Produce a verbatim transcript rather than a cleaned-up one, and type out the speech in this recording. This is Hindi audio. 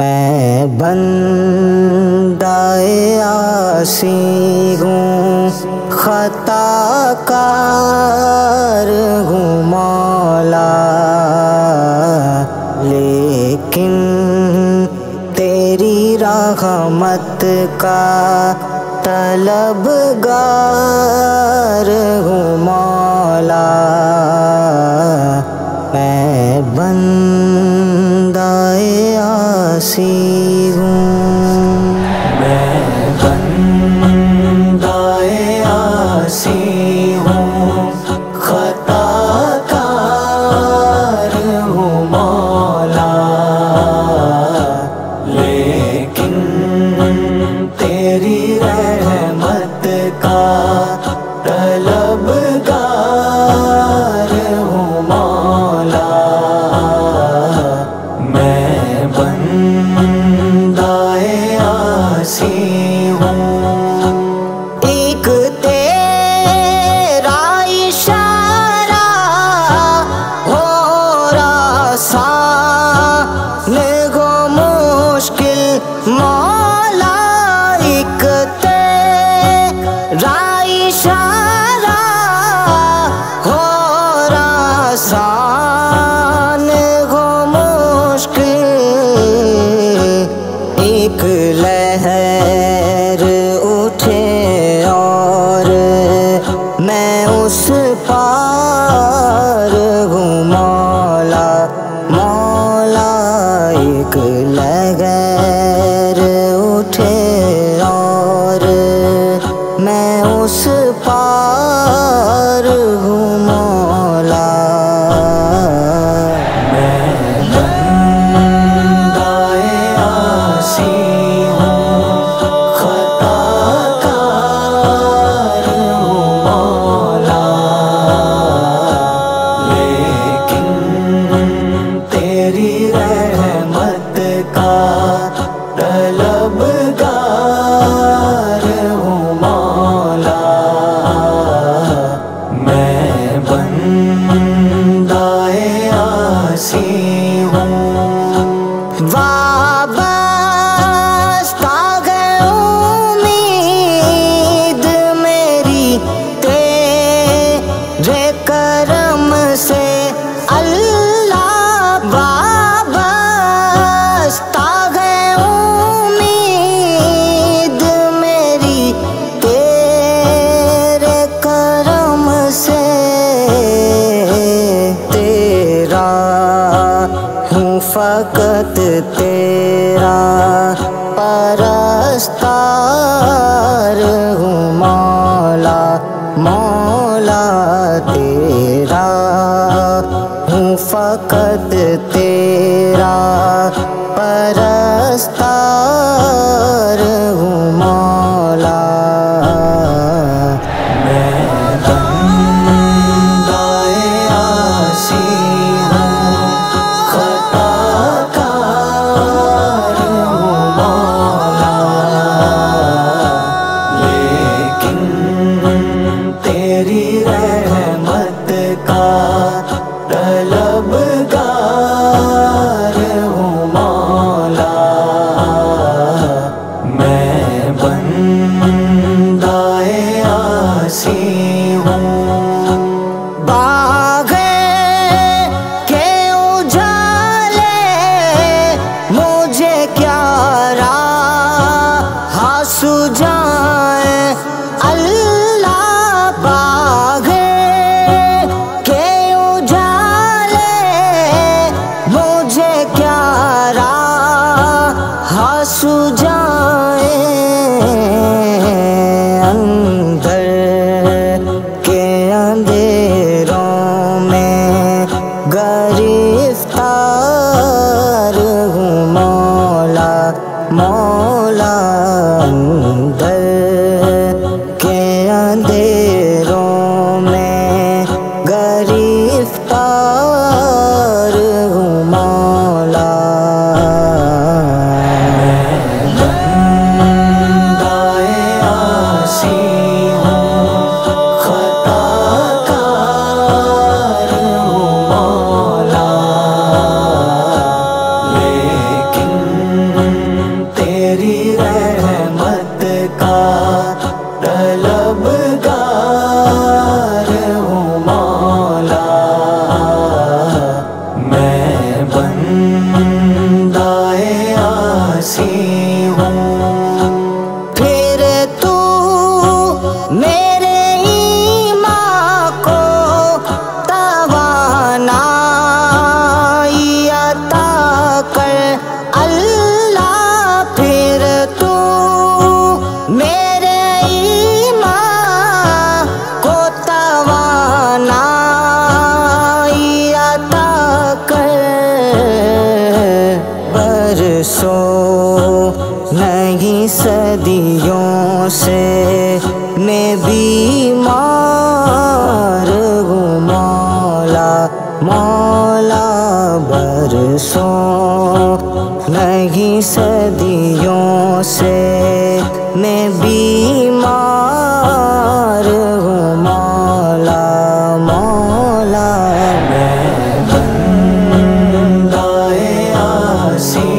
मैं बंदा ए आसी हूँ, खताकार हूँ मौला, लेकिन तेरी रहमत का तलबगार हूँ मौला। मैं बंदा ए आसी हूँ, मैं बंदा ए आसी हूँ, खताकार हूँ मौला, लेकिन तेरी रहमत का तलबगार हूँ मौला। एक तेरा इशारा हो रासान गो मुश्किल मौला, एक तेरा इशारा हो रासान गो मुश्किल, एक लहर मैं उस पार हूँ मौला। मौला एक लहर उठे और मैं उस पार हूँ मौला। मैं बंदा ए आसी हूँ, खताकार हूँ मौला, लेकिन तेरी रहमत का तलबगार हूँ मौला। मैं बंदा ए आसी हूँ, फकत तेरा परस्तार हूँ मौला। मौला तेरा हूँ, फकत तेरा परस्तार हूँ मौला। मैं बंदा ए आसी हूँ, तेरी रहमत का तलबगार हूँ मौला। मैं बंदा ए आसी हूँ, बाग़ के उजाले मुझे क्या राह सुझाए अल्लाह, बाग़ के उजाले मुझे क्या राह सुझाए, अंदर के अंधेरों में गिरफ्तार हूँ मौला। मौला अंदर के अंधेर गिरफ्तार हूँ मौला। मैं बंदा ए आसी हूँ, खताकार हूँ मौला, लेकिन आसी हूँ। फिर तू मेरे ईमान को तवानाई अता कर अल्लाह। फिर तू मेरे ईमान को तवानाई अता कर। बरसों नहीं सदियों से मैं बीमार हूँ मौला मौला। बरसों नहीं सदियों से मैं बीमार हूँ मौला मौला। मैं बंदा ए आसी